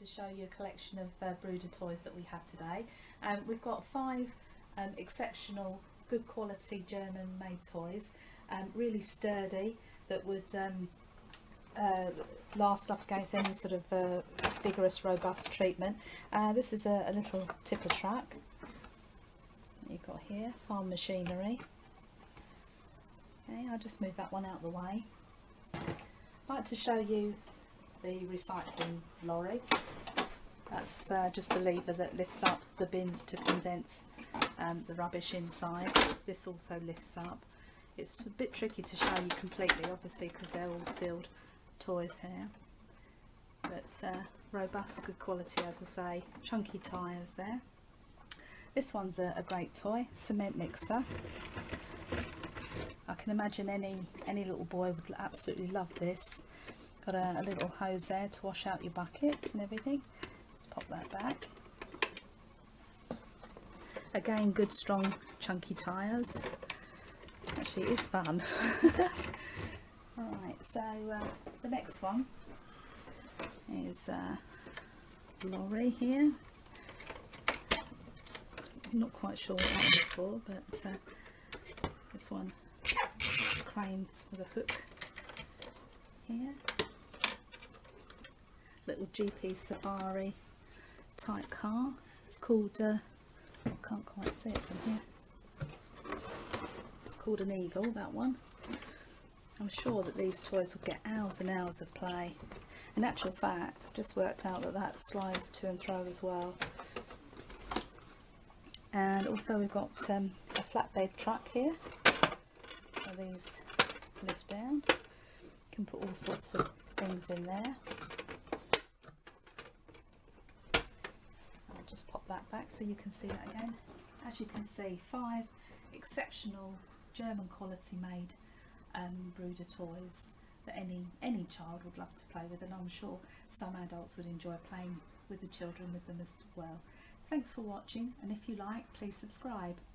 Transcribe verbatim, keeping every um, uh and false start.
To show you a collection of uh, Bruder toys that we have today. Um, we've got five um, exceptional, good quality German made toys, um, really sturdy, that would um, uh, last up against any sort of uh, vigorous, robust treatment. Uh, this is a, a little tipper truck you've got here, farm machinery. Okay, I'll just move that one out of the way. I'd like to show you the recycling lorry. That's uh, just the lever that lifts up the bins to condense um, the rubbish inside. This also lifts up. It's a bit tricky to show you completely, obviously, because they're all sealed toys here. But uh, robust, good quality, as I say. Chunky tyres there. This one's a, a great toy, cement mixer. I can imagine any any little boy would absolutely love this. Got a, a little hose there to wash out your buckets and everything. Let's pop that back. Again, good strong chunky tyres. Actually, it is fun. Alright, so uh, the next one is uh, lorry here. I'm not quite sure what that was for, but uh, this one, crane with a hook here. Little G P Safari type car. It's called, uh, I can't quite see it from here, it's called an Eagle, that one. I'm sure that these toys will get hours and hours of play. In actual fact, I've just worked out that that slides to and fro as well. And also we've got um, a flatbed truck here, so these lift down. You can put all sorts of things in there. Just pop that back so you can see that again. As you can see, five exceptional German quality made um, Bruder toys that any any child would love to play with, and I'm sure some adults would enjoy playing with the children with them as well. Thanks for watching, and if you like, please subscribe.